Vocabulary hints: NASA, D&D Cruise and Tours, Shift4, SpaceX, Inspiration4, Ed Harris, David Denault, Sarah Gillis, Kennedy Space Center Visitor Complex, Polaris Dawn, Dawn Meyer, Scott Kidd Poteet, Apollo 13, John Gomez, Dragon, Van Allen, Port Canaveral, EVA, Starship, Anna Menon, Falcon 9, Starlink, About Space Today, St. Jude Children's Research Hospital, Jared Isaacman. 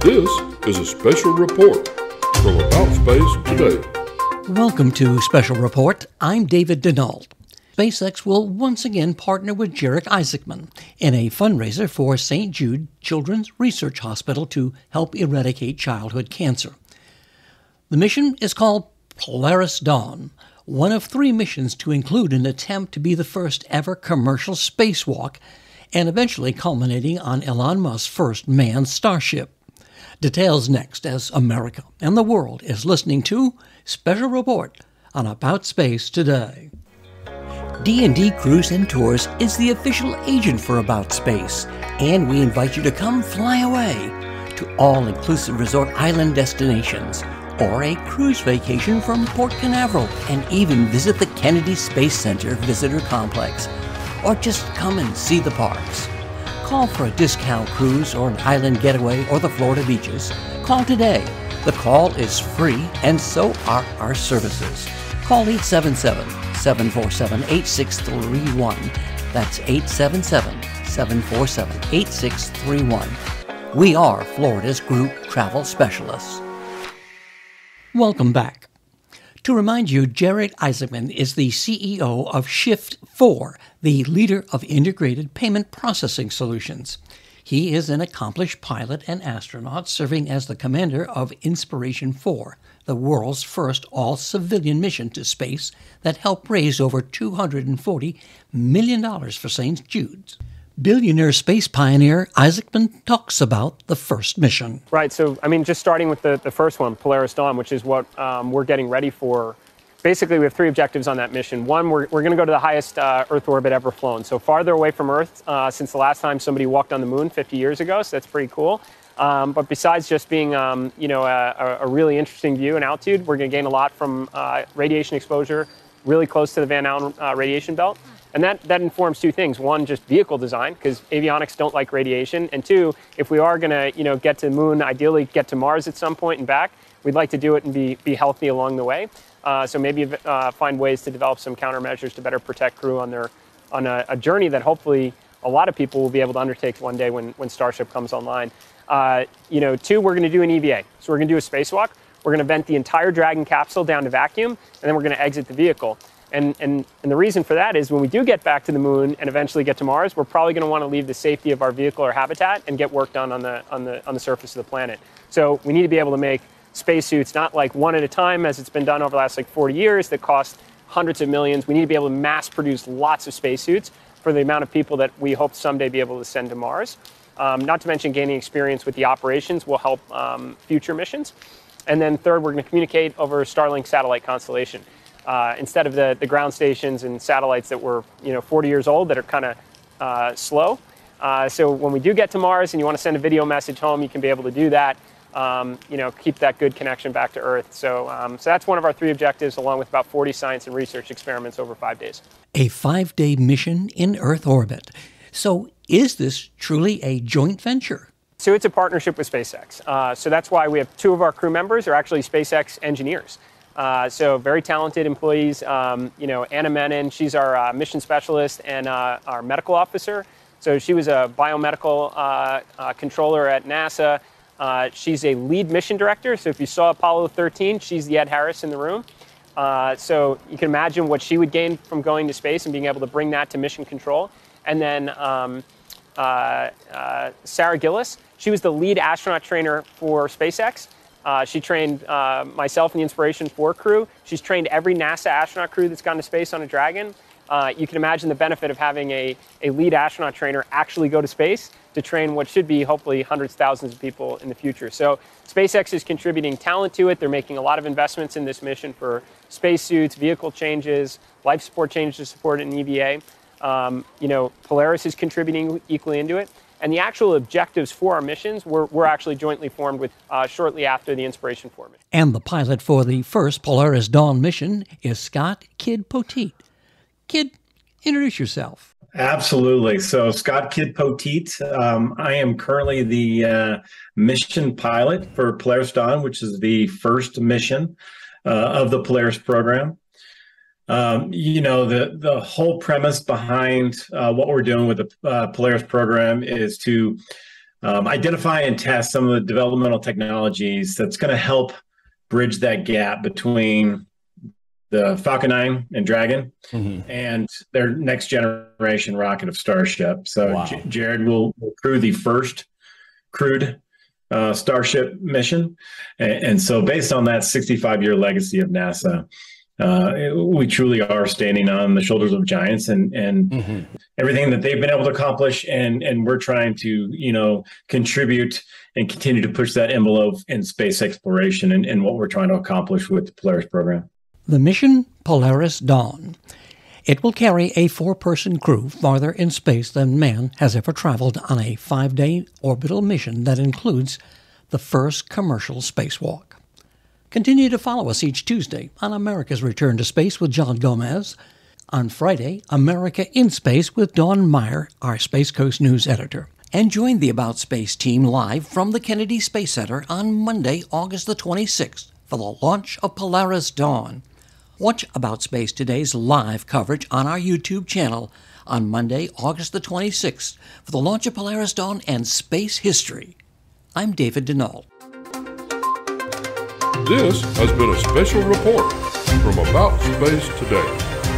This is a special report from About Space Today. Welcome to Special Report. I'm David Denault. SpaceX will once again partner with Jared Isaacman in a fundraiser for St. Jude Children's Research Hospital to help eradicate childhood cancer. The mission is called Polaris Dawn, one of three missions to include an attempt to be the first ever commercial spacewalk, and eventually culminating on Elon Musk's first manned Starship. Details next as America and the world is listening to Special Report on About Space Today. D&D Cruise and Tours is the official agent for About Space, and we invite you to come fly away to all-inclusive resort island destinations, or a cruise vacation from Port Canaveral, and even visit the Kennedy Space Center Visitor Complex, or just come and see the parks. Call for a discount cruise or an island getaway or the Florida beaches. Call today. The call is free, and so are our services. Call 877-747-8631. That's 877-747-8631. We are Florida's group travel specialists. Welcome back. To remind you, Jared Isaacman is the CEO of Shift4, the leader of integrated payment processing solutions. He is an accomplished pilot and astronaut, serving as the commander of Inspiration4, the world's first all-civilian mission to space that helped raise over $240 million for St. Jude's. Billionaire space pioneer Isaacman talks about the first mission. Right, so I mean, just starting with the first one, Polaris Dawn, which is what we're getting ready for. Basically, we have three objectives on that mission. One, we're going to go to the highest Earth orbit ever flown, so farther away from Earth since the last time somebody walked on the moon 50 years ago, so that's pretty cool. But besides just being a really interesting view and altitude, we're going to gain a lot from radiation exposure really close to the Van Allen radiation belt. And that informs two things. One, just vehicle design, because avionics don't like radiation. And two, if we are going to get to the moon, ideally get to Mars at some point and back, we'd like to do it and be healthy along the way. So maybe find ways to develop some countermeasures to better protect crew on a journey that hopefully a lot of people will be able to undertake one day when Starship comes online. Two, we're going to do an EVA. So we're going to do a spacewalk. We're going to vent the entire Dragon capsule down to vacuum, and then we're going to exit the vehicle. And the reason for that is when we do get back to the moon and eventually get to Mars, we're probably going to want to leave the safety of our vehicle or habitat and get work done on the surface of the planet. So we need to be able to make spacesuits, not like one at a time as it's been done over the last like 40 years that cost hundreds of millions. We need to be able to mass produce lots of spacesuits for the amount of people that we hope someday be able to send to Mars. Not to mention gaining experience with the operations will help future missions. And then third, we're going to communicate over Starlink satellite constellation. Instead of the ground stations and satellites that were 40 years old that are kind of slow. So when we do get to Mars and you want to send a video message home, you can be able to do that, keep that good connection back to Earth. So that's one of our three objectives, along with about 40 science and research experiments over 5 days. A 5-day mission in Earth orbit. So is this truly a joint venture? So it's a partnership with SpaceX. So that's why we have two of our crew members are actually SpaceX engineers. So very talented employees, Anna Menon, she's our mission specialist and our medical officer. So she was a biomedical controller at NASA. She's a lead mission director. So if you saw Apollo 13, she's the Ed Harris in the room. So you can imagine what she would gain from going to space and being able to bring that to mission control. And then Sarah Gillis, she was the lead astronaut trainer for SpaceX. She trained myself and the Inspiration4 crew. She's trained every NASA astronaut crew that's gone to space on a Dragon. You can imagine the benefit of having a lead astronaut trainer actually go to space to train what should be hopefully hundreds of thousands of people in the future. So SpaceX is contributing talent to it. They're making a lot of investments in this mission for spacesuits, vehicle changes, life support changes to support an EVA. Polaris is contributing equally into it. And the actual objectives for our missions were actually jointly formed with shortly after the Inspiration4 mission. And the pilot for the first Polaris Dawn mission is Scott Kidd Poteet. Kidd, introduce yourself. Absolutely. So Scott Kidd Poteet. I am currently the mission pilot for Polaris Dawn, which is the first mission of the Polaris program. The whole premise behind what we're doing with the Polaris program is to identify and test some of the developmental technologies that's going to help bridge that gap between the Falcon 9 and Dragon and their next generation rocket of Starship. So Jared will crew the first crewed Starship mission. And so based on that 65-year legacy of NASA, we truly are standing on the shoulders of giants, and everything that they've been able to accomplish. And we're trying to, you know, contribute and continue to push that envelope in space exploration and what we're trying to accomplish with the Polaris program. The mission Polaris Dawn. It will carry a 4-person crew farther in space than man has ever traveled on a 5-day orbital mission that includes the first commercial spacewalk. Continue to follow us each Tuesday on America's Return to Space with John Gomez. On Friday, America in Space with Dawn Meyer, our Space Coast news editor. And join the About Space team live from the Kennedy Space Center on Monday, August the 26th for the launch of Polaris Dawn. Watch About Space Today's live coverage on our YouTube channel on Monday, August the 26th for the launch of Polaris Dawn and space history. I'm David Denault. This has been a special report from About Space Today.